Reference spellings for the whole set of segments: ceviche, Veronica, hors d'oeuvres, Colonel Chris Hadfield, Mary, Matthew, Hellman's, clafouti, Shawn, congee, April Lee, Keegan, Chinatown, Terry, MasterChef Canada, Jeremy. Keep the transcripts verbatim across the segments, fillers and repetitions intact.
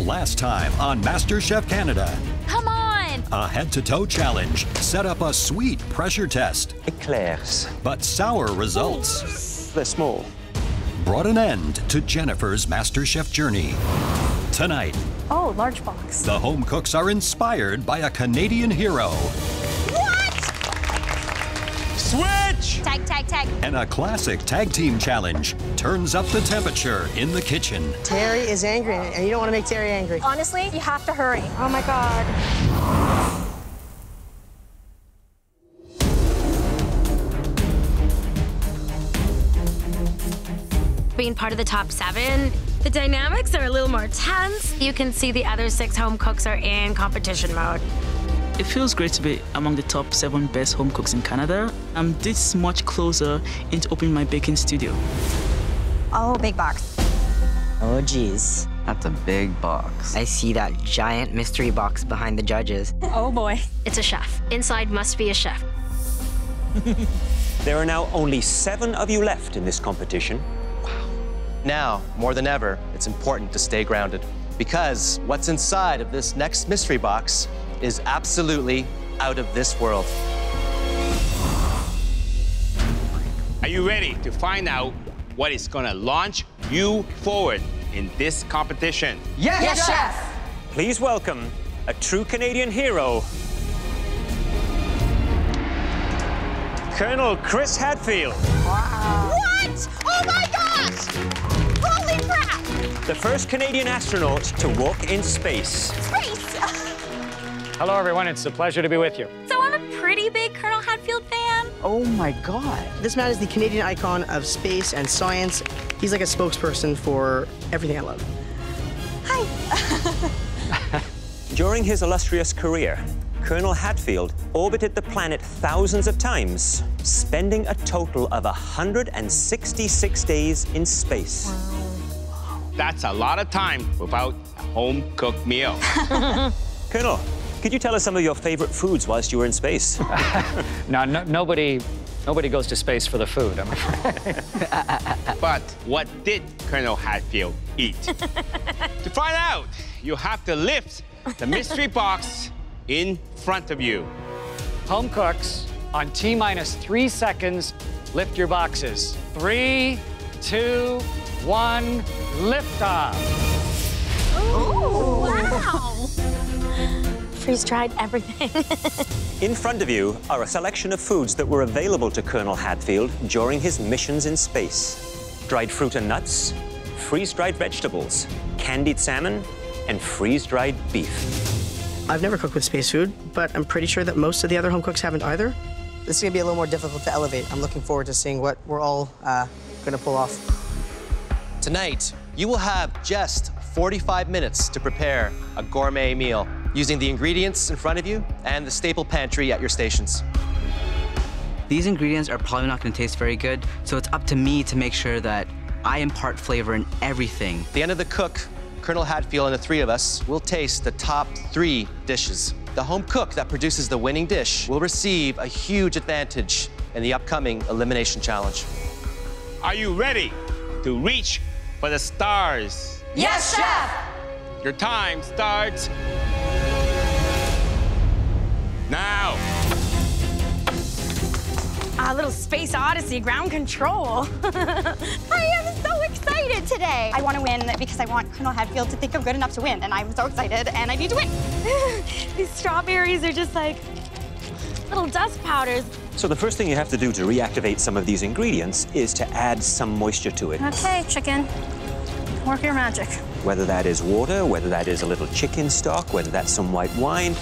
Last time on MasterChef Canada. Come on! A head-to-toe challenge set up a sweet pressure test. Eclairs. But sour results. They're small. Brought an end to Jennifer's MasterChef journey. Tonight. Oh, large box. The home cooks are inspired by a Canadian hero. Switch! Tag, tag, tag. And a classic tag team challenge turns up the temperature in the kitchen. Terry is angry, and you don't want to make Terry angry. Honestly, you have to hurry. Oh, my God. Being part of the top seven, the dynamics are a little more tense. You can see the other six home cooks are in competition mode. It feels great to be among the top seven best home cooks in Canada. I'm this much closer into opening my baking studio. Oh, big box. Oh, geez. That's a big box. I see that giant mystery box behind the judges. Oh, boy. It's a chef. Inside must be a chef. There are now only seven of you left in this competition. Wow. Now, more than ever, it's important to stay grounded because what's inside of this next mystery box is absolutely out of this world. Are you ready to find out what is gonna launch you forward in this competition? Yes, yes, chef! Please welcome a true Canadian hero, Colonel Chris Hadfield. Wow. What? Oh my gosh! Holy crap! The first Canadian astronaut to walk in space. Space? Hello, everyone. It's a pleasure to be with you. So I'm a pretty big Colonel Hadfield fan. Oh, my God. This man is the Canadian icon of space and science. He's like a spokesperson for everything I love. Hi. During his illustrious career, Colonel Hadfield orbited the planet thousands of times, spending a total of one hundred sixty-six days in space. Wow. That's a lot of time without a home-cooked meal. Colonel, could you tell us some of your favorite foods whilst you were in space? no, no, nobody, nobody goes to space for the food, I'm afraid. But what did Colonel Hadfield eat? To find out, you have to lift the mystery box in front of you. Home cooks, on T minus three seconds, lift your boxes. Three, two, one, lift off. Ooh, wow. He's tried everything. In front of you are a selection of foods that were available to Colonel Hadfield during his missions in space. Dried fruit and nuts, freeze-dried vegetables, candied salmon, and freeze-dried beef. I've never cooked with space food, but I'm pretty sure that most of the other home cooks haven't either. This is gonna be a little more difficult to elevate. I'm looking forward to seeing what we're all uh, gonna pull off. Tonight, you will have just forty-five minutes to prepare a gourmet meal using the ingredients in front of you and the staple pantry at your stations. These ingredients are probably not gonna taste very good, so it's up to me to make sure that I impart flavor in everything. At the end of the cook, Colonel Hadfield and the three of us will taste the top three dishes. The home cook that produces the winning dish will receive a huge advantage in the upcoming elimination challenge. Are you ready to reach for the stars? Yes, chef! Your time starts now! A little space odyssey, ground control. I am so excited today. I want to win because I want Colonel Hadfield to think I'm good enough to win, and I'm so excited, and I need to win. These strawberries are just like little dust powders. So the first thing you have to do to reactivate some of these ingredients is to add some moisture to it. Okay, chicken. Work your magic. Whether that is water, whether that is a little chicken stock, whether that's some white wine.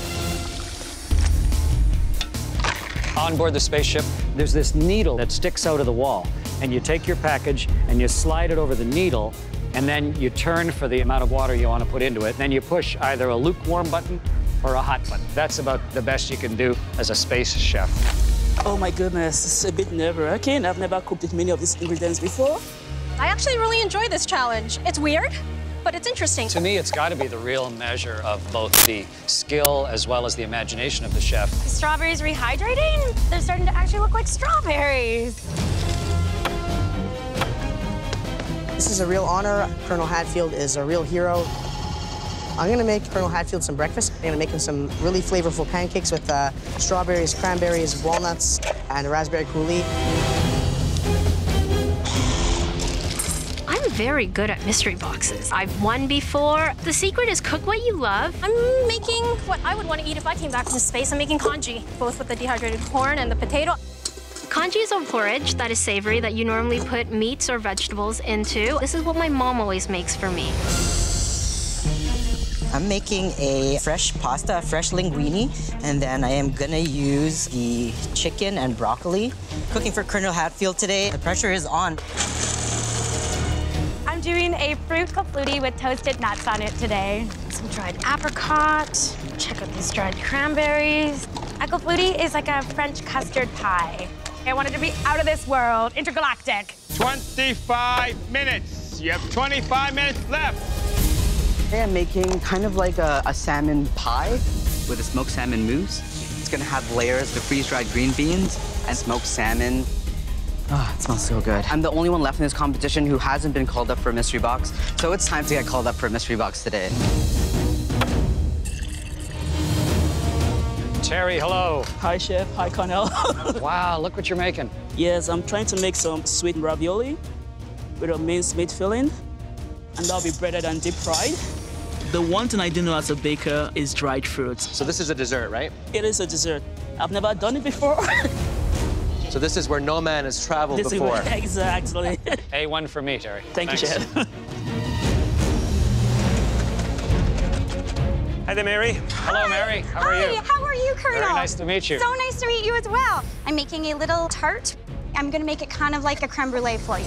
On board the spaceship, there's this needle that sticks out of the wall, and you take your package and you slide it over the needle, and then you turn for the amount of water you want to put into it, and then you push either a lukewarm button or a hot button. That's about the best you can do as a space chef. Oh my goodness, it's a bit nerve-wracking. I've never cooked with many of these ingredients before. I actually really enjoy this challenge. It's weird, but it's interesting. To me, it's got to be the real measure of both the skill as well as the imagination of the chef. The strawberries rehydrating? They're starting to actually look like strawberries. This is a real honor. Colonel Hadfield is a real hero. I'm gonna make Colonel Hadfield some breakfast. I'm gonna make him some really flavorful pancakes with uh, strawberries, cranberries, walnuts, and a raspberry coulis. I'm very good at mystery boxes. I've won before. The secret is cook what you love. I'm making what I would want to eat if I came back to space. I'm making congee, both with the dehydrated corn and the potato. Congee is a porridge that is savory that you normally put meats or vegetables into. This is what my mom always makes for me. I'm making a fresh pasta, a fresh linguine, and then I am gonna use the chicken and broccoli. Cooking for Colonel Hadfield today. The pressure is on. I'm doing a fruit clafouti with toasted nuts on it today. Some dried apricot. Check out these dried cranberries. A clafouti is like a French custard pie. I wanted to be out of this world, intergalactic. twenty-five minutes. You have twenty-five minutes left. I'm making kind of like a, a salmon pie with a smoked salmon mousse. It's gonna have layers of freeze-dried green beans and smoked salmon. Oh, it smells so good. I'm the only one left in this competition who hasn't been called up for a mystery box, so it's time to get called up for a mystery box today. Terry, hello. Hi, Chef. Hi, Connell. Wow, look what you're making. Yes, I'm trying to make some sweet ravioli with a minced meat filling, and that'll be breaded and deep fried. The one thing I do know as a baker is dried fruits. So this is a dessert, right? It is a dessert. I've never done it before. So this is where no man has traveled this before. Is where, exactly. A one for me, Terry. Thank Thanks. you, Chef. Hi there, Mary. Hello, Hi. Mary. How Hi. are you? How are you, Colonel? Very nice to meet you. So nice to meet you as well. I'm making a little tart. I'm going to make it kind of like a creme brulee for you.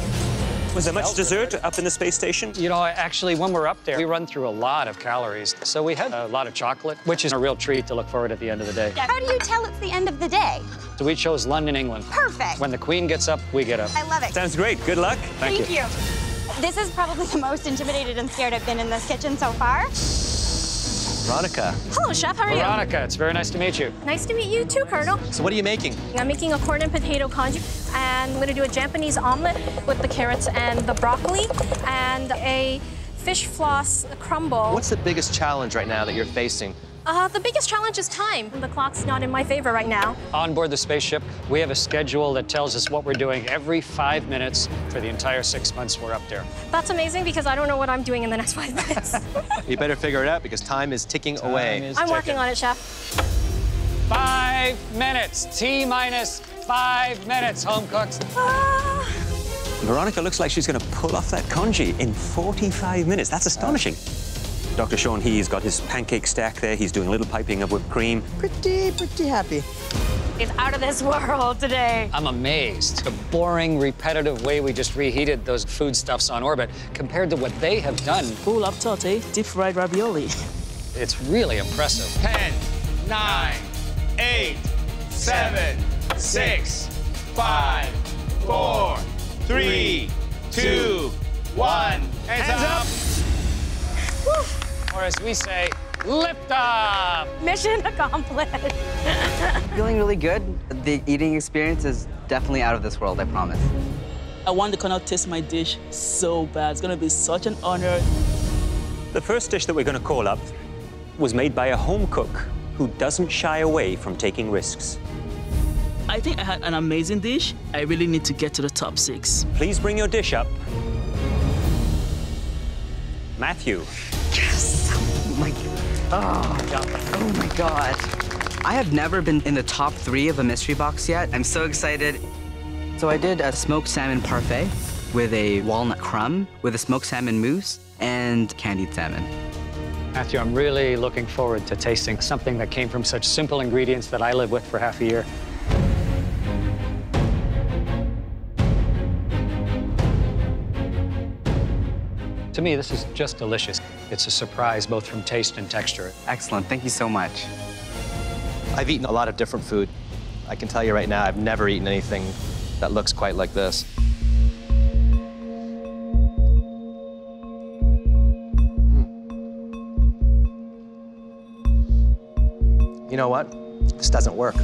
Was there much dessert up in the space station? You know, actually, when we're up there, we run through a lot of calories. So we had a lot of chocolate, which is a real treat to look forward to at the end of the day. Yeah. How do you tell it's the end of the day? So we chose London, England. Perfect. When the Queen gets up, we get up. I love it. Sounds great. Good luck. Thank, Thank you. you. This is probably the most intimidated and scared I've been in this kitchen so far. Veronica. Hello, Chef. How are Veronica, you? Veronica, it's very nice to meet you. Nice to meet you too, Colonel. So what are you making? I'm making a corn and potato congee, and I'm going to do a Japanese omelet with the carrots and the broccoli, and a fish floss crumble. What's the biggest challenge right now that you're facing? Uh, the biggest challenge is time. The clock's not in my favor right now. On board the spaceship, we have a schedule that tells us what we're doing every five minutes for the entire six months we're up there. That's amazing because I don't know what I'm doing in the next five minutes. You better figure it out because time is ticking time away. Is I'm ticking. working on it, Chef. Five minutes. T minus five minutes, home cooks. Ah. Veronica looks like she's going to pull off that congee in forty-five minutes. That's astonishing. Uh. Doctor Shawn, he's got his pancake stack there. He's doing a little piping of whipped cream. Pretty, pretty happy. It's out of this world today. I'm amazed. The boring, repetitive way we just reheated those foodstuffs on orbit compared to what they have done. Full up torte, deep fried ravioli. It's really impressive. Ten, nine, eight, seven, six, five, four, three, two, one. Hands, Hands up. up. Woo. Or as we say, lift up! Mission accomplished. Feeling really good. The eating experience is definitely out of this world, I promise. I want the Colonel to taste my dish so bad. It's gonna be such an honor. The first dish that we're gonna call up was made by a home cook who doesn't shy away from taking risks. I think I had an amazing dish. I really need to get to the top six. Please bring your dish up. Matthew. Yes! Oh my, oh. oh my God. I have never been in the top three of a mystery box yet. I'm so excited. So I did a smoked salmon parfait with a walnut crumb, with a smoked salmon mousse, and candied salmon. Matthew, I'm really looking forward to tasting something that came from such simple ingredients that I lived with for half a year. To me, this is just delicious. It's a surprise, both from taste and texture. Excellent. Thank you so much. I've eaten a lot of different food. I can tell you right now, I've never eaten anything that looks quite like this. Hmm. You know what? This doesn't work.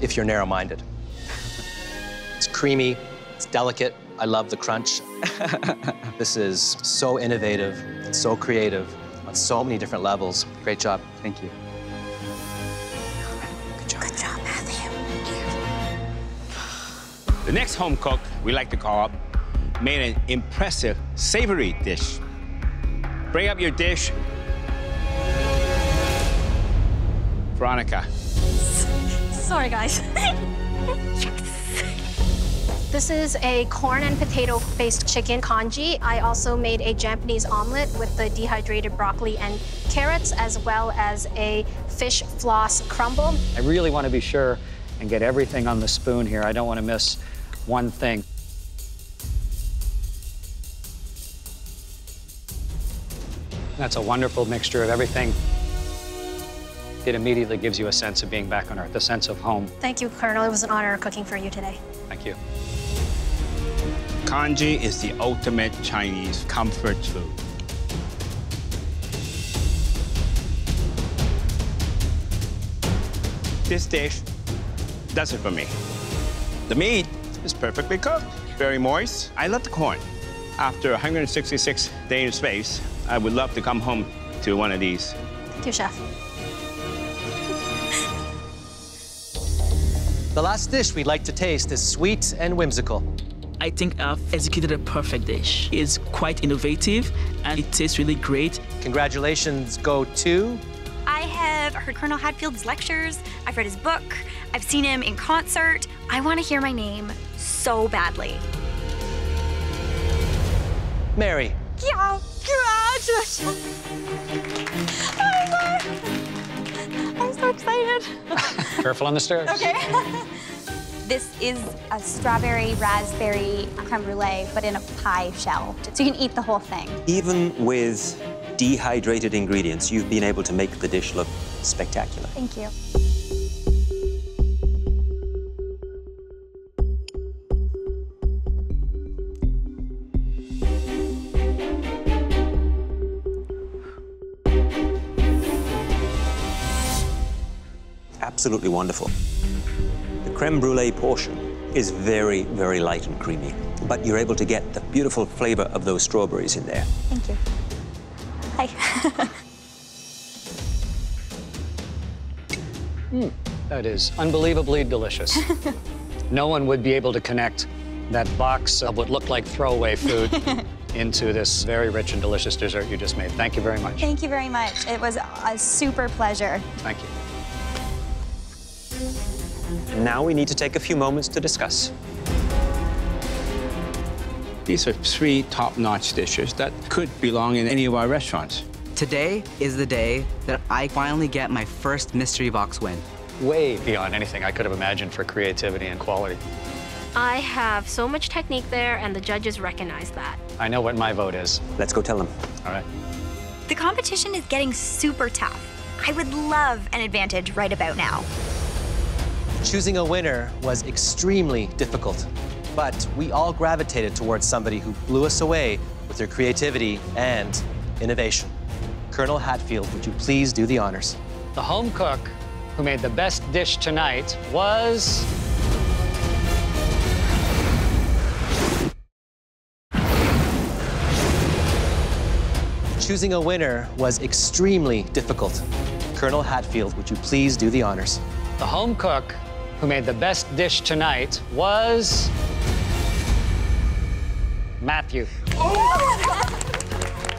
If you're narrow-minded. It's creamy, it's delicate. I love the crunch. This is so innovative and so creative on so many different levels. Great job. Thank you. Good job. Good job, Matthew. Thank you. The next home cook we like to call up made an impressive savory dish. Bring up your dish. Veronica. Sorry, guys. Yes. This is a corn and potato-based chicken congee. I also made a Japanese omelet with the dehydrated broccoli and carrots, as well as a fish floss crumble. I really want to be sure and get everything on the spoon here. I don't want to miss one thing. That's a wonderful mixture of everything. It immediately gives you a sense of being back on Earth, a sense of home. Thank you, Colonel. It was an honor cooking for you today. Thank you. Congee is the ultimate Chinese comfort food. This dish does it for me. The meat is perfectly cooked, very moist. I love the corn. After one hundred sixty-six days in space, I would love to come home to one of these. Thank you, Chef. The last dish we'd like to taste is sweet and whimsical. I think I've executed a perfect dish. It's quite innovative and it tastes really great. Congratulations go to... I have heard Colonel Hadfield's lectures, I've read his book, I've seen him in concert. I want to hear my name so badly. Mary. Yeah, congratulations. Oh my God. I'm so excited. Careful on the stairs. Okay. This is a strawberry, raspberry, creme brulee, but in a pie shell. So you can eat the whole thing. Even with dehydrated ingredients, you've been able to make the dish look spectacular. Thank you. Absolutely wonderful. The creme brulee portion is very, very light and creamy, but you're able to get the beautiful flavor of those strawberries in there. Thank you. Hi. mm, that is unbelievably delicious. No one would be able to connect that box of what looked like throwaway food into this very rich and delicious dessert you just made. Thank you very much. Thank you very much. It was a super pleasure. Thank you. Now we need to take a few moments to discuss. These are three top-notch dishes that could belong in any of our restaurants. Today is the day that I finally get my first mystery box win. Way beyond anything I could have imagined for creativity and quality. I have so much technique there, and the judges recognize that. I know what my vote is. Let's go tell them. All right. The competition is getting super tough. I would love an advantage right about now. Choosing a winner was extremely difficult, but we all gravitated towards somebody who blew us away with their creativity and innovation. Colonel Hadfield, would you please do the honors? The home cook who made the best dish tonight was... Choosing a winner was extremely difficult. Colonel Hadfield, would you please do the honors? The home cook who made the best dish tonight was Matthew. Oh!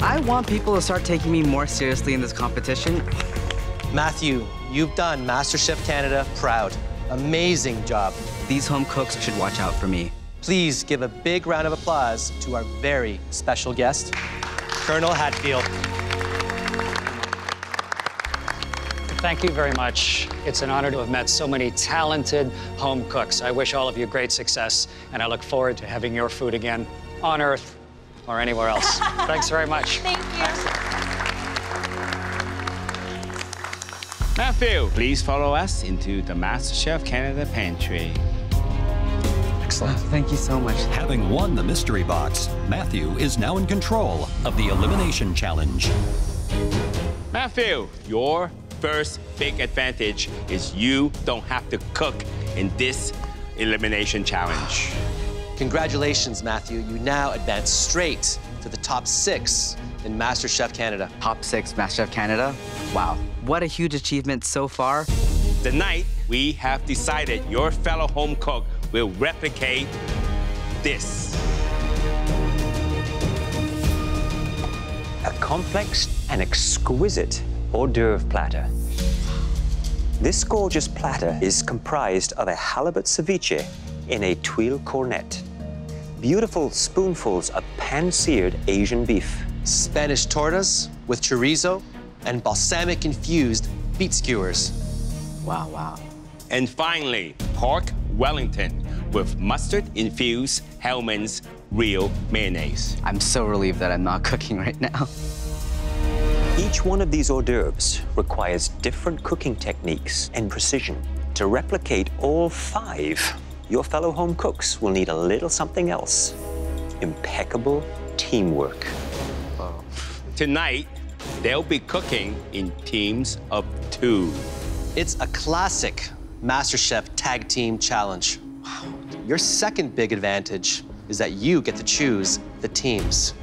I want people to start taking me more seriously in this competition. Matthew, you've done MasterChef Canada proud. Amazing job. These home cooks should watch out for me. Please give a big round of applause to our very special guest, Colonel Hadfield. Thank you very much. It's an honor to have met so many talented home cooks. I wish all of you great success, and I look forward to having your food again on Earth or anywhere else. Thanks very much. Thank you. Thanks. Matthew, please follow us into the MasterChef Canada pantry. Excellent. Oh, thank you so much. Having won the mystery box, Matthew is now in control of the elimination challenge. Matthew, your first big advantage is you don't have to cook in this elimination challenge. Congratulations, Matthew. You now advance straight to the top six in MasterChef Canada. Top six, MasterChef Canada? Wow, what a huge achievement so far. Tonight, we have decided your fellow home cook will replicate this. A complex and exquisite hors d'oeuvre platter. This gorgeous platter is comprised of a halibut ceviche in a tuile cornette, beautiful spoonfuls of pan-seared Asian beef, Spanish tortas with chorizo and balsamic-infused beet skewers. Wow, wow. And finally, pork Wellington with mustard-infused Hellman's real mayonnaise. I'm so relieved that I'm not cooking right now. Each one of these hors d'oeuvres requires different cooking techniques and precision. To replicate all five, your fellow home cooks will need a little something else. Impeccable teamwork. Oh. Tonight, they'll be cooking in teams of two. It's a classic MasterChef tag team challenge. Wow. Your second big advantage is that you get to choose the teams.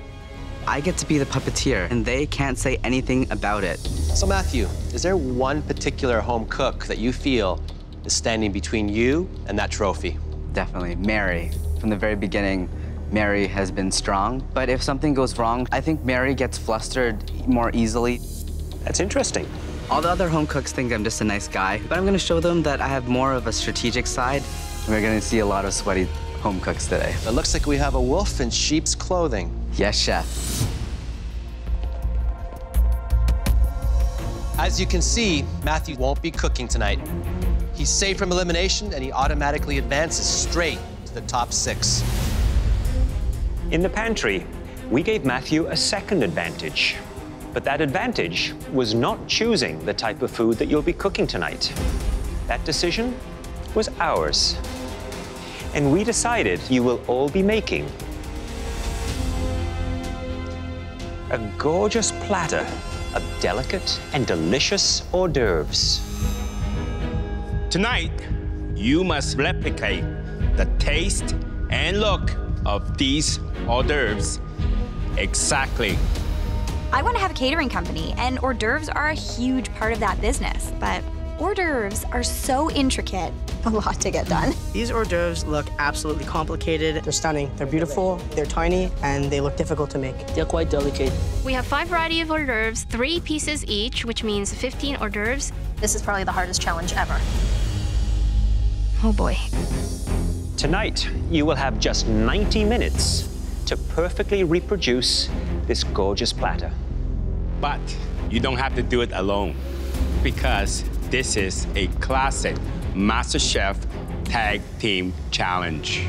I get to be the puppeteer, and they can't say anything about it. So, Matthew, is there one particular home cook that you feel is standing between you and that trophy? Definitely, Mary. From the very beginning, Mary has been strong. But if something goes wrong, I think Mary gets flustered more easily. That's interesting. All the other home cooks think I'm just a nice guy, but I'm gonna show them that I have more of a strategic side. We're gonna see a lot of sweaty home cooks today. It looks like we have a wolf in sheep's clothing. Yes, chef. As you can see, Matthew won't be cooking tonight. He's saved from elimination, and he automatically advances straight to the top six. In the pantry, we gave Matthew a second advantage. But that advantage was not choosing the type of food that you'll be cooking tonight. That decision was ours. And we decided you will all be making a gorgeous platter of delicate and delicious hors d'oeuvres. Tonight, you must replicate the taste and look of these hors d'oeuvres exactly. I want to have a catering company, and hors d'oeuvres are a huge part of that business, but hors d'oeuvres are so intricate. A lot to get done. These hors d'oeuvres look absolutely complicated. They're stunning, they're beautiful, they're tiny, and they look difficult to make. They're quite delicate. We have five varieties of hors d'oeuvres, three pieces each, which means fifteen hors d'oeuvres. This is probably the hardest challenge ever. Oh boy. Tonight, you will have just ninety minutes to perfectly reproduce this gorgeous platter. But you don't have to do it alone, because this is a classic MasterChef Tag Team Challenge.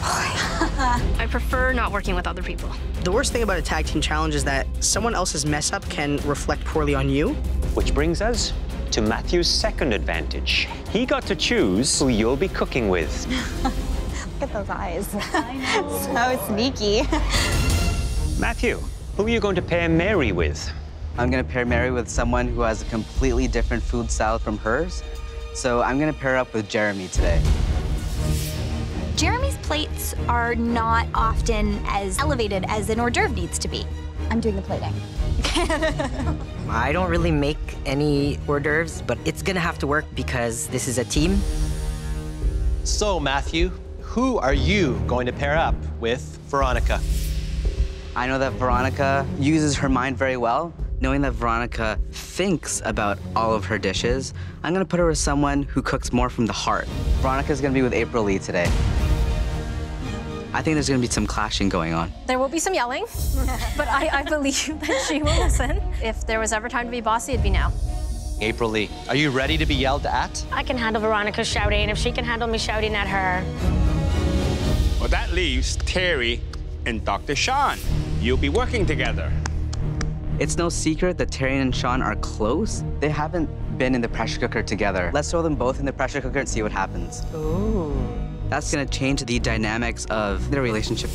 I prefer not working with other people. The worst thing about a tag team challenge is that someone else's mess up can reflect poorly on you. Which brings us to Matthew's second advantage. He got to choose who you'll be cooking with. Look at those eyes. So sneaky. Matthew, who are you going to pair Mary with? I'm going to pair Mary with someone who has a completely different food style from hers. So I'm gonna pair up with Jeremy today. Jeremy's plates are not often as elevated as an hors d'oeuvre needs to be. I'm doing the plating. I don't really make any hors d'oeuvres, but it's gonna have to work because this is a team. So, Matthew, who are you going to pair up with Veronica? I know that Veronica uses her mind very well. Knowing that Veronica thinks about all of her dishes, I'm gonna put her with someone who cooks more from the heart. Veronica's gonna be with April Lee today. I think there's gonna be some clashing going on. There will be some yelling, but I, I believe that she will listen. If there was ever time to be bossy, it'd be now. April Lee, are you ready to be yelled at? I can handle Veronica shouting if she can handle me shouting at her. Well, that leaves Terry and Doctor Shawn. You'll be working together. It's no secret that Terry and Shawn are close. They haven't been in the pressure cooker together. Let's throw them both in the pressure cooker and see what happens. Ooh. That's gonna change the dynamics of their relationship.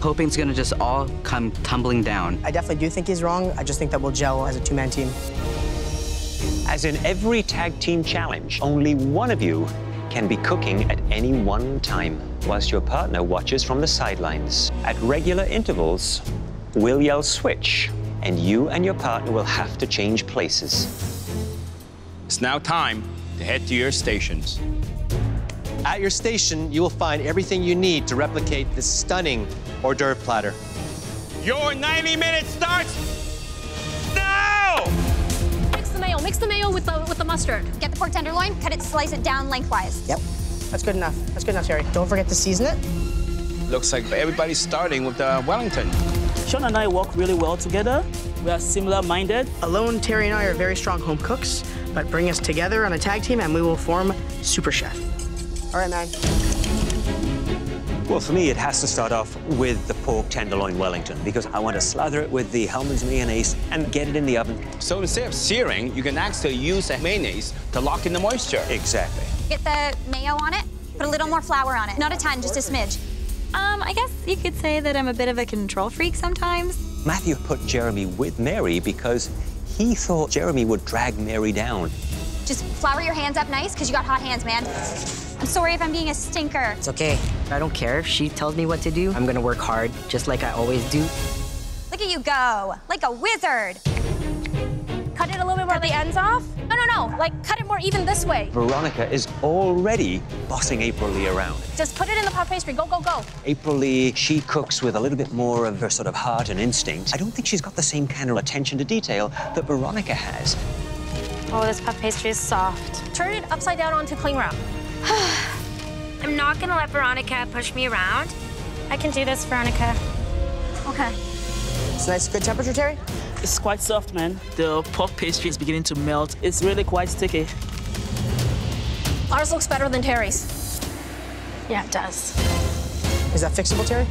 Hoping's gonna just all come tumbling down. I definitely do think he's wrong. I just think that we'll gel as a two-man team. As in every tag team challenge, only one of you can be cooking at any one time, whilst your partner watches from the sidelines. At regular intervals, we'll yell switch, and you and your partner will have to change places. It's now time to head to your stations. At your station, you will find everything you need to replicate this stunning hors d'oeuvre platter. Your ninety minute starts now! Mix the mayo. Mix the mayo with the, with the mustard. Get the pork tenderloin, cut it, slice it down lengthwise. Yep. That's good enough. That's good enough, Terry. Don't forget to season it. Looks like everybody's starting with the Wellington. Shawn and I work really well together. We are similar-minded. Alone, Terry and I are very strong home cooks, but bring us together on a tag team and we will form Super Chef. All right, man. Well, for me, it has to start off with the pork tenderloin Wellington because I want to slather it with the Hellman's mayonnaise and get it in the oven. So instead of searing, you can actually use the mayonnaise to lock in the moisture. Exactly. Get the mayo on it, put a little more flour on it. Not a ton, just a smidge. Um, I guess you could say that I'm a bit of a control freak sometimes. Matthew put Jeremy with Mary because he thought Jeremy would drag Mary down. Just flour your hands up nice, because you got hot hands, man. I'm sorry if I'm being a stinker. It's okay. I don't care if she tells me what to do. I'm gonna work hard, just like I always do. Look at you go, like a wizard. Cut it a little bit more, the ends off. No, no, no, like cut it more even this way. Veronica is already bossing April Lee around. Just put it in the puff pastry, go, go, go. April Lee, she cooks with a little bit more of her sort of heart and instinct. I don't think she's got the same kind of attention to detail that Veronica has. Oh, this puff pastry is soft. Turn it upside down onto cling wrap. I'm not gonna let Veronica push me around. I can do this, Veronica. Okay. It's a nice, good temperature, Terry? It's quite soft, man. The puff pastry is beginning to melt. It's really quite sticky. Ours looks better than Terry's. Yeah, it does. Is that fixable, Terry?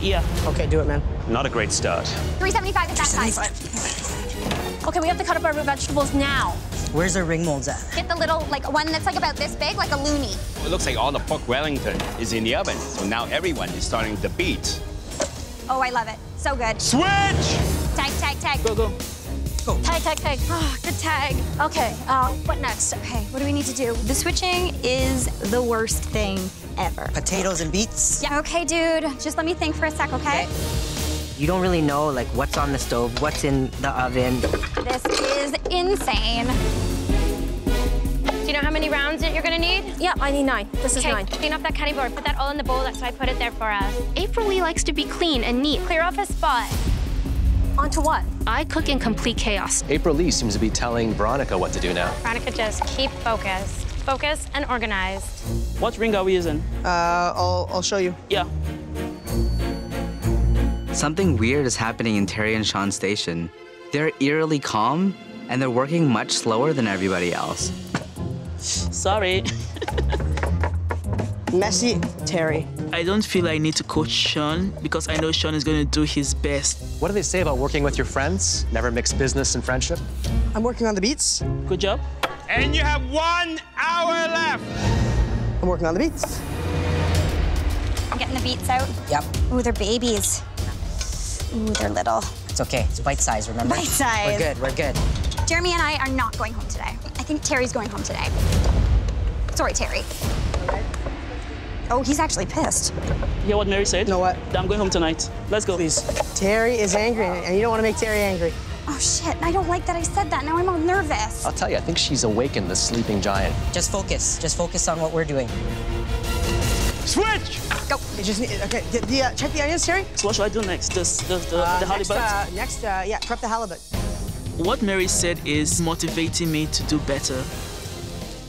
Yeah. Okay, do it, man. Not a great start. three seventy-five is that size. Okay, we have to cut up our root vegetables now. Where's the ring molds at? Get the little, like, one that's like about this big, like a loony. It looks like all the pork Wellington is in the oven, so now everyone is starting to beat. Oh, I love it. So good. Switch! Tag, tag, tag. Go, go. Go. Tag, tag, tag. Oh, good tag. Okay, uh, what next? Okay, what do we need to do? The switching is the worst thing ever. Potatoes and beets? Yeah, okay, dude. Just let me think for a sec, okay? okay? You don't really know, like, what's on the stove, what's in the oven. This is insane. Do you know how many rounds that you're gonna need? Yeah, I need nine. This okay. is nine. Clean off that cutting board. Put that all in the bowl. That's why I put it there for us. April Lee likes to be clean and neat. Clear off a spot. Onto what? I cook in complete chaos. April Lee seems to be telling Veronica what to do now. Veronica, just keep focused. Focused and organized. What ring are we using? Uh, I'll, I'll show you. Yeah. Something weird is happening in Terry and Shawn's station. They're eerily calm, and they're working much slower than everybody else. Sorry. Messy, Terry. I don't feel I need to coach Shawn because I know Shawn is going to do his best. What do they say about working with your friends? Never mix business and friendship? I'm working on the beats. Good job. And you have one hour left. I'm working on the beats. I'm getting the beats out. Yep. Ooh, they're babies. Ooh, they're little. It's okay. It's bite size, remember? Bite size. We're good. We're good. Jeremy and I are not going home today. I think Terry's going home today. Sorry, Terry. Oh, he's actually pissed. You hear what Mary said? You know what? I'm going home tonight. Let's go. Please. Terry is angry, and you don't want to make Terry angry. Oh, shit. I don't like that I said that. Now I'm all nervous. I'll tell you, I think she's awakened the sleeping giant. Just focus. Just focus on what we're doing. Switch! Go. You just need, okay, the, the, uh, check the onions, Terry. So what should I do next? This, the, the, uh, the halibut? Next, uh, next uh, yeah, prep the halibut. What Mary said is motivating me to do better.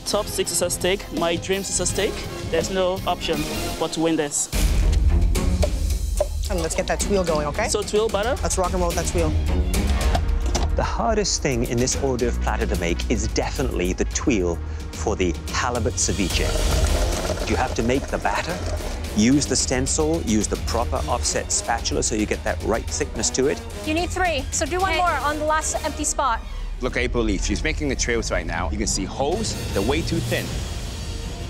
Top six is at stake. My dreams is at stake. There's no option but to win this. And let's get that tweel going, okay? So tweel butter? Let's rock and roll with that tweel. The hardest thing in this hors d'oeuvre platter to make is definitely the tweel for the halibut ceviche. You have to make the batter, use the stencil, use the proper offset spatula so you get that right thickness to it. You need three, so do one okay. more on the last empty spot. Look at April Lee, she's making the trails right now. You can see holes, they're way too thin.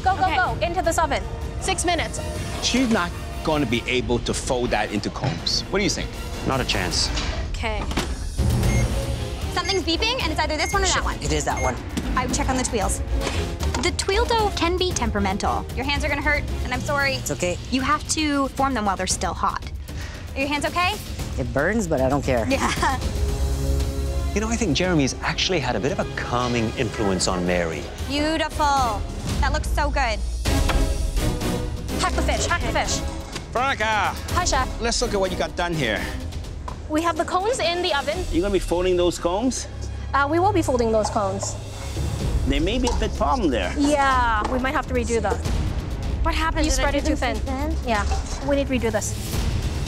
Go, go, okay. go, into this oven. Six minutes. She's not going to be able to fold that into combs. What do you think? Not a chance. Okay. Something's beeping, and it's either this one or Shit. that one. It is that one. I would check on the tweels. The Twildo can be temperamental. Your hands are gonna hurt, and I'm sorry. It's okay. You have to form them while they're still hot. Are your hands okay? It burns, but I don't care. Yeah. You know, I think Jeremy's actually had a bit of a calming influence on Mary. Beautiful. That looks so good. Hack the fish, hack the fish. Veronica! Hi, Chef. Let's look at what you got done here. We have the cones in the oven. You're gonna be folding those cones? Uh, we will be folding those cones. There may be a bit problem there. Yeah, we might have to redo that. What happened? You spread it too thin. thin. Yeah, we need to redo this.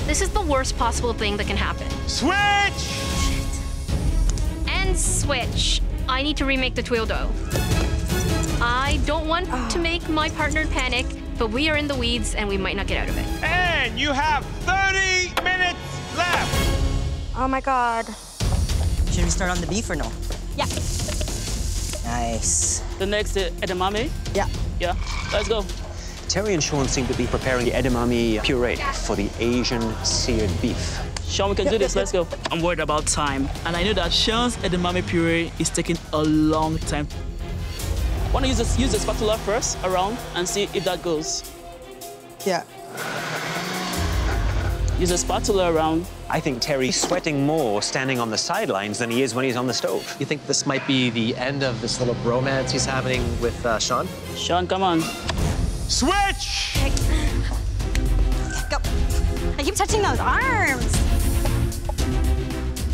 This is the worst possible thing that can happen. Switch! Switch. I need to remake the Twildo. I don't want oh. to make my partner panic, but we are in the weeds and we might not get out of it. And you have thirty minutes left. Oh my God. Should we start on the beef or no? Yeah. Nice. The next uh, edamame? Yeah. Yeah, let's go. Terry and Shawn seem to be preparing the edamame puree yeah. for the Asian seared beef. Shawn, we can yep, do this, yep, let's yep. go. I'm worried about time, and I know that Shawn's edamame puree is taking a long time. Wanna use this, use the spatula first, around, and see if that goes. Yeah. Use the spatula around. I think Terry's sweating more standing on the sidelines than he is when he's on the stove. You think this might be the end of this little bromance he's having with uh, Shawn? Shawn, come on. Switch! Okay. Go. I keep touching those arms.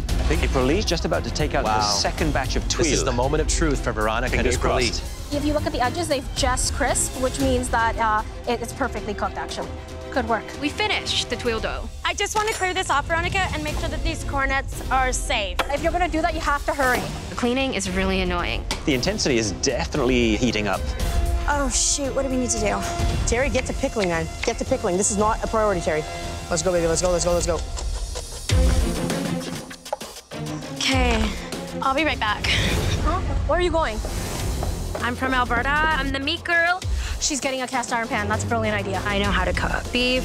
I think April Lee's just about to take out wow. the second batch of Twildo. This is the moment of truth for Veronica and April Lee. If you look at the edges, they've just crisped, which means that uh, it's perfectly cooked, actually. Good work. We finished the Twildo. I just want to clear this off, Veronica, and make sure that these cornets are safe. If you're going to do that, you have to hurry. The cleaning is really annoying. The intensity is definitely heating up. Oh, shoot, what do we need to do? Terry, get to pickling, man. Get to pickling. This is not a priority, Terry. Let's go, baby. Let's go, let's go, let's go. Okay, I'll be right back. Huh? Where are you going? I'm from Alberta. I'm the meat girl. She's getting a cast iron pan. That's a brilliant idea. I know how to cook beef.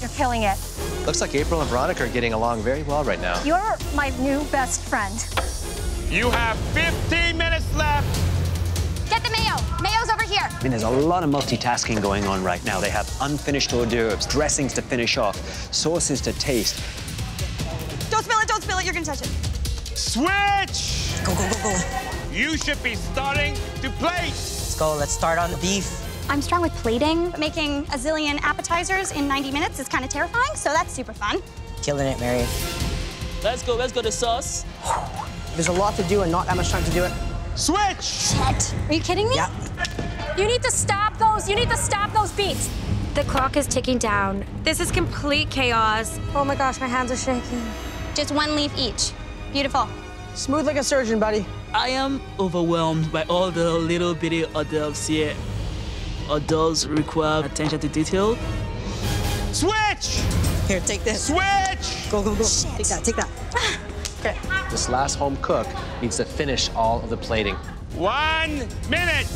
You're killing it. Looks like April and Veronica are getting along very well right now. You're my new best friend. You have fifteen minutes left. Get the mayo. Mayo's over here. I mean, there's a lot of multitasking going on right now. They have unfinished hors d'oeuvres, dressings to finish off, sauces to taste. Don't spill it, don't spill it, you're gonna touch it. Switch! Go, go, go, go. You should be starting to plate. Let's go, let's start on the beef. I'm strong with plating. Making a zillion appetizers in ninety minutes is kind of terrifying, so that's super fun. Killing it, Mary. Let's go, let's go to sauce. There's a lot to do and not that much time to do it. Switch! Shit, are you kidding me? Yeah. You need to stop those, you need to stop those beats. The clock is ticking down. This is complete chaos. Oh my gosh, my hands are shaking. Just one leaf each. Beautiful. Smooth like a surgeon, buddy. I am overwhelmed by all the little bitty hors d'oeuvres here. Hors d'oeuvres require attention to detail. Switch! Here, take this. Switch! Go, go, go. Shit. Take that, take that. Okay. This last home cook needs to finish all of the plating. One minute.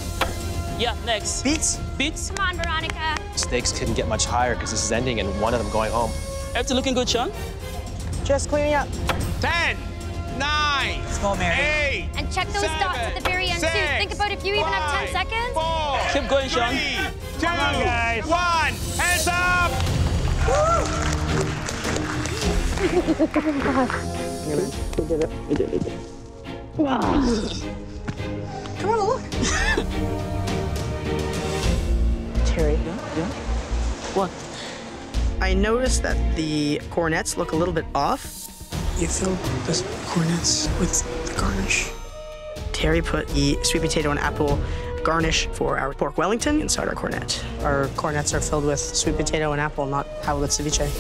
Yeah, next. Beets? Beets. Come on, Veronica. Stakes couldn't get much higher because this is ending and one of them going home. After looking good, Shawn. Just cleaning up. Ten, nine, Let's go, Mary. eight, And check those seven, dots at the very end, six, too. Think about if you five, even have ten seconds. Four, Keep going, Shawn. Three, two, Come on, guys. one, hands up! Woo! We did it, we did it, we did it. Wow. Come on, look. Terry, yeah, yeah. What? I noticed that the cornets look a little bit off. You fill those cornets with garnish. Terry put the sweet potato and apple garnish for our pork Wellington inside our cornet. Our cornets are filled with sweet potato and apple, not halibut ceviche.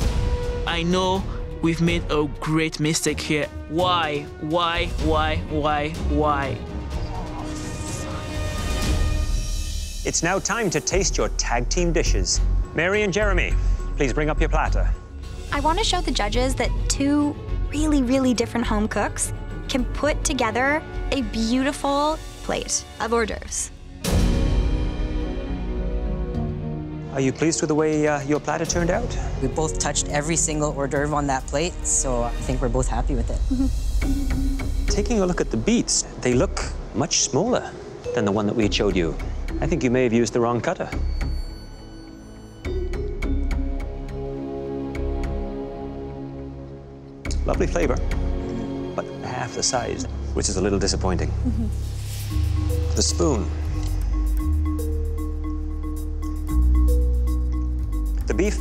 I know we've made a great mistake here. Why, why, why, why, why? It's now time to taste your tag team dishes. Mary and Jeremy. Please bring up your platter. I want to show the judges that two really, really different home cooks can put together a beautiful plate of hors d'oeuvres. Are you pleased with the way uh, your platter turned out? We both touched every single hors d'oeuvre on that plate, so I think we're both happy with it. Taking a look at the beets, they look much smaller than the one that we showed you. I think you may have used the wrong cutter. Lovely flavor, but half the size, which is a little disappointing. Mm-hmm. The spoon. The beef,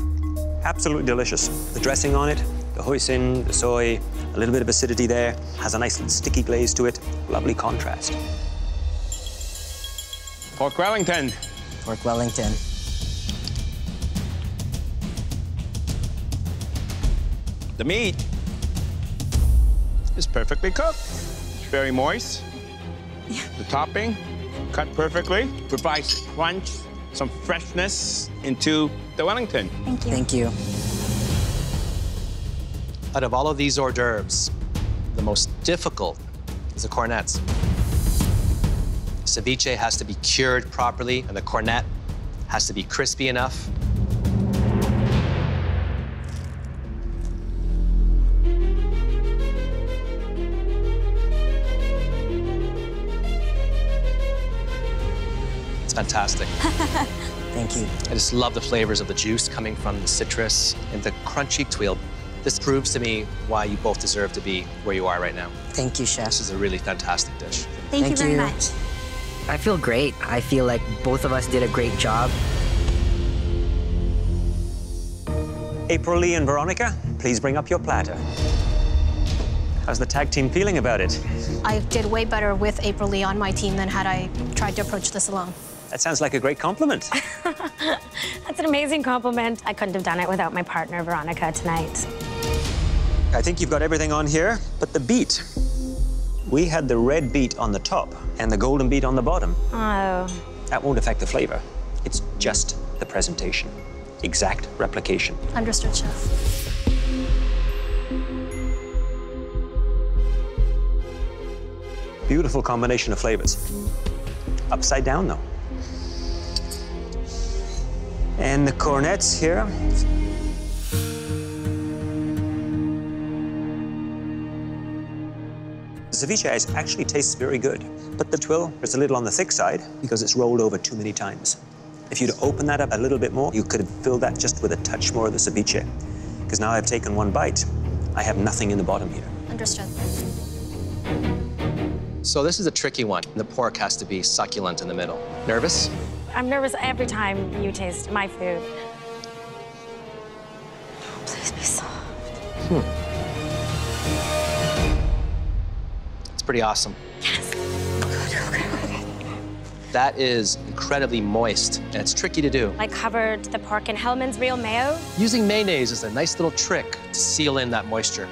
absolutely delicious. The dressing on it, the hoisin, the soy, a little bit of acidity there, has a nice sticky glaze to it. Lovely contrast. Pork Wellington. Pork Wellington. The meat is perfectly cooked. It's very moist. Yeah. The topping, cut perfectly, provides crunch, some freshness into the Wellington. Thank you. Thank you. Out of all of these hors d'oeuvres, the most difficult is the cornets. Ceviche has to be cured properly, and the cornet has to be crispy enough. It's fantastic. Thank you. I just love the flavors of the juice coming from the citrus and the crunchy tweel. This proves to me why you both deserve to be where you are right now. Thank you, Chef. This is a really fantastic dish. Thank, Thank you very you. much. I feel great. I feel like both of us did a great job. April Lee and Veronica, please bring up your platter. How's the tag team feeling about it? I did way better with April Lee on my team than had I tried to approach this alone. That sounds like a great compliment. That's an amazing compliment. I couldn't have done it without my partner, Veronica, tonight. I think you've got everything on here, but the beet. We had the red beet on the top and the golden beet on the bottom. Oh. That won't affect the flavor. It's just the presentation. Exact replication. Understood, Chef. Beautiful combination of flavors. Upside down, though. And the cornets here. Ceviche is actually tastes very good, but the twill is a little on the thick side because it's rolled over too many times. If you'd open that up a little bit more, you could have filled that just with a touch more of the ceviche, because now I've taken one bite. I have nothing in the bottom here. Understood. So this is a tricky one. The pork has to be succulent in the middle. Nervous? I'm nervous every time you taste my food. Oh, please be soft. Hmm. It's pretty awesome. Yes. Good, okay, okay. That is incredibly moist, and it's tricky to do. I covered the pork in Hellman's real mayo. Using mayonnaise is a nice little trick to seal in that moisture.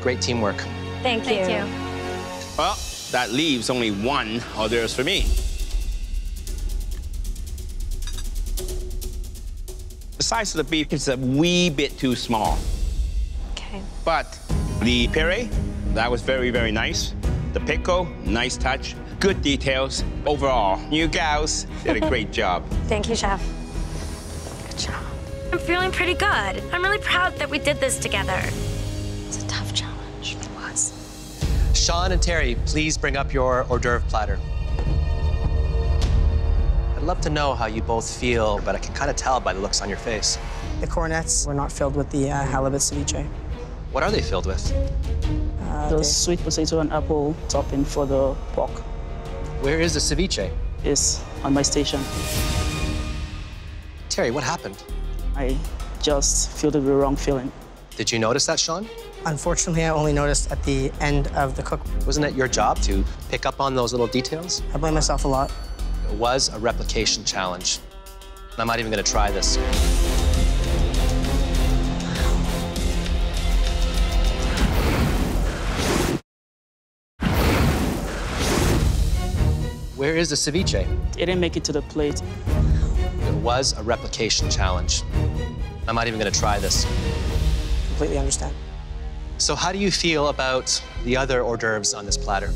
Great teamwork. Thank you. Thank you. Well, that leaves only one hors d'oeuvres for me. The size of the beef is a wee bit too small. Okay. But the puree, that was very, very nice. The pickle, nice touch. Good details. Overall, you gals did a great job. Thank you, Chef. Good job. I'm feeling pretty good. I'm really proud that we did this together. It's a tough challenge. It was. Shawn and Terry, please bring up your hors d'oeuvre platter. I'd love to know how you both feel, but I can kind of tell by the looks on your face. The cornets were not filled with the uh, halibut ceviche. What are they filled with? Uh, the sweet potato and apple topping for the pork. Where is the ceviche? It's on my station. Terry, what happened? I just feel the wrong feeling. Did you notice that, Shawn? Unfortunately, I only noticed at the end of the cook. Wasn't it your job to pick up on those little details? I blame myself a lot. It was a replication challenge. I'm not even going to try this. Where is the ceviche? It didn't make it to the plate. It was a replication challenge. I'm not even going to try this. Completely understand. So how do you feel about the other hors d'oeuvres on this platter?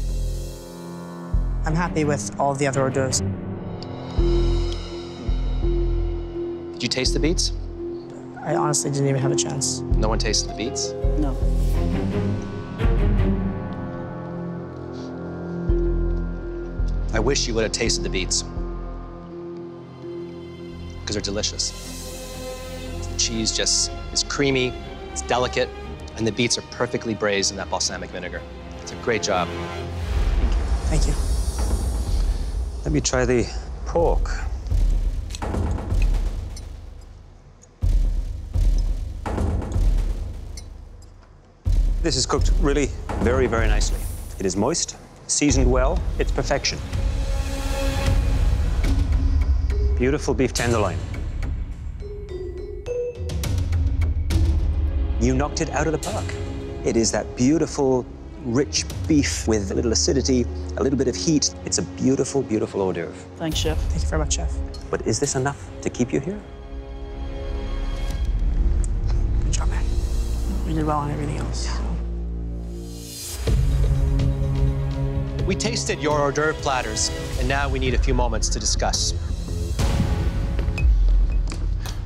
I'm happy with all the other hors d'oeuvres. Did you taste the beets? I honestly didn't even have a chance. No one tasted the beets? No. I wish you would have tasted the beets, because they're delicious. The cheese just is creamy, it's delicate, and the beets are perfectly braised in that balsamic vinegar. It's a great job. Thank you. Thank you. Let me try the pork. This is cooked really very, very nicely. It is moist, seasoned well, it's perfection. Beautiful beef tenderloin. You knocked it out of the park. It is that beautiful, rich beef with a little acidity, a little bit of heat. It's a beautiful, beautiful hors d'oeuvre. Thanks, Chef. Thank you very much, Chef. But is this enough to keep you here? Good job, man. We did well on everything else. Yeah. We tasted your hors d'oeuvre platters, and now we need a few moments to discuss.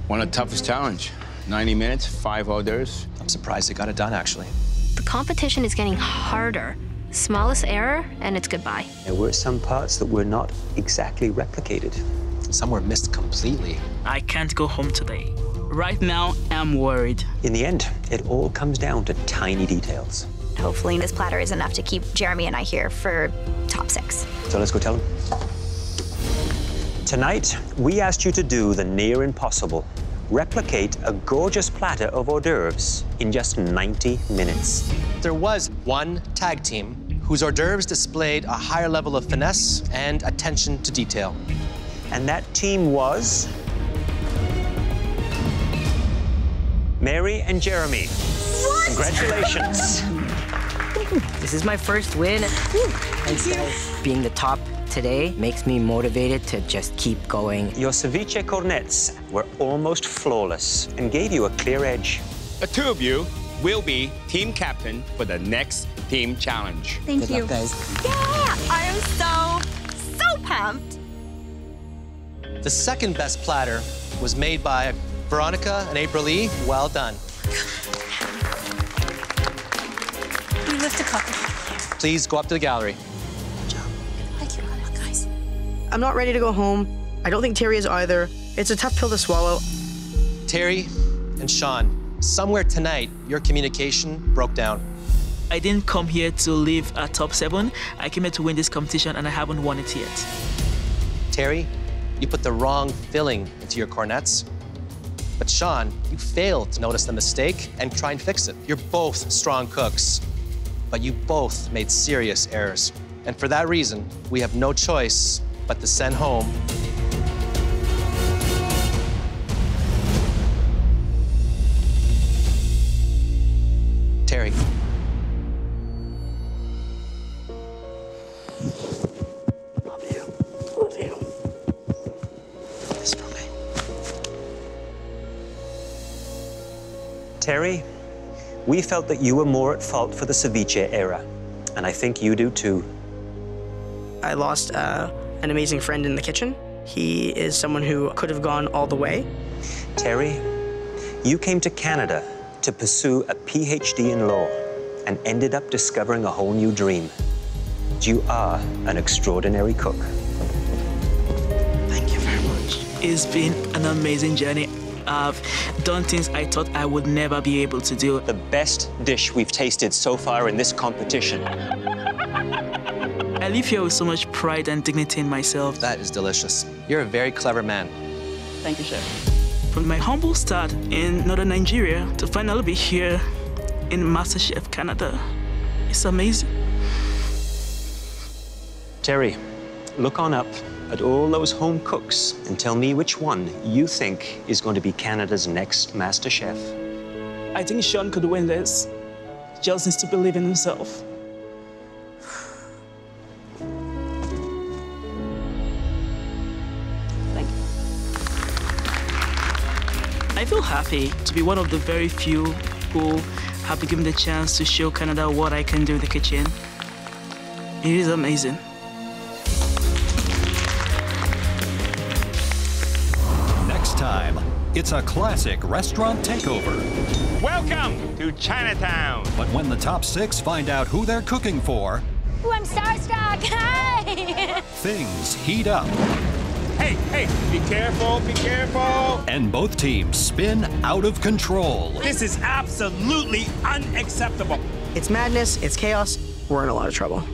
One of the toughest challenges. ninety minutes, five hors d'oeuvres. I'm surprised they got it done, actually. The competition is getting harder. Smallest error, and it's goodbye. There were some parts that were not exactly replicated. Some were missed completely. I can't go home today. Right now, I'm worried. In the end, it all comes down to tiny details. Hopefully this platter is enough to keep Jeremy and I here for top six. So let's go tell him. Tonight, we asked you to do the near impossible. Replicate a gorgeous platter of hors d'oeuvres in just ninety minutes. There was one tag team whose hors d'oeuvres displayed a higher level of finesse and attention to detail. And that team was Mary and Jeremy. What? Congratulations. This is my first win. Thank and so you. Being the top today makes me motivated to just keep going. Your ceviche cornets were almost flawless and gave you a clear edge. The two of you will be team captain for the next team challenge. Thank Good you. Luck, guys. Yeah, I am so, so pumped. The second best platter was made by Veronica and April Lee. Well done. You lift a cup. Please go up to the gallery. Good job. Thank you, guys. I'm not ready to go home. I don't think Terry is either. It's a tough pill to swallow. Terry and Shawn, somewhere tonight, your communication broke down. I didn't come here to leave a top seven. I came here to win this competition, and I haven't won it yet. Terry, you put the wrong filling into your cornets. But Shawn, you failed to notice the mistake and try and fix it. You're both strong cooks, but you both made serious errors. And for that reason, we have no choice but to send home Terry. Terry, we felt that you were more at fault for the ceviche era, and I think you do too. I lost uh, an amazing friend in the kitchen. He is someone who could have gone all the way. Terry, you came to Canada to pursue a P H D in law and ended up discovering a whole new dream. You are an extraordinary cook. Thank you very much. It's been an amazing journey. I've done things I thought I would never be able to do. The best dish we've tasted so far in this competition. I leave here with so much pride and dignity in myself. That is delicious. You're a very clever man. Thank you, Chef. From my humble start in northern Nigeria to finally be here in MasterChef Canada, it's amazing. Terry, look on up at all those home cooks and tell me which one you think is going to be Canada's next MasterChef. I think Shawn could win this. He just needs to believe in himself. Thank you. I feel happy to be one of the very few who have been given the chance to show Canada what I can do in the kitchen. It is amazing. Time. It's a classic restaurant takeover. Welcome to Chinatown. But when the top six find out who they're cooking for, Ooh, I'm starstruck. Hi. Things heat up. Hey, hey, be careful, be careful. And both teams spin out of control. This is absolutely unacceptable. It's madness, it's chaos. We're in a lot of trouble.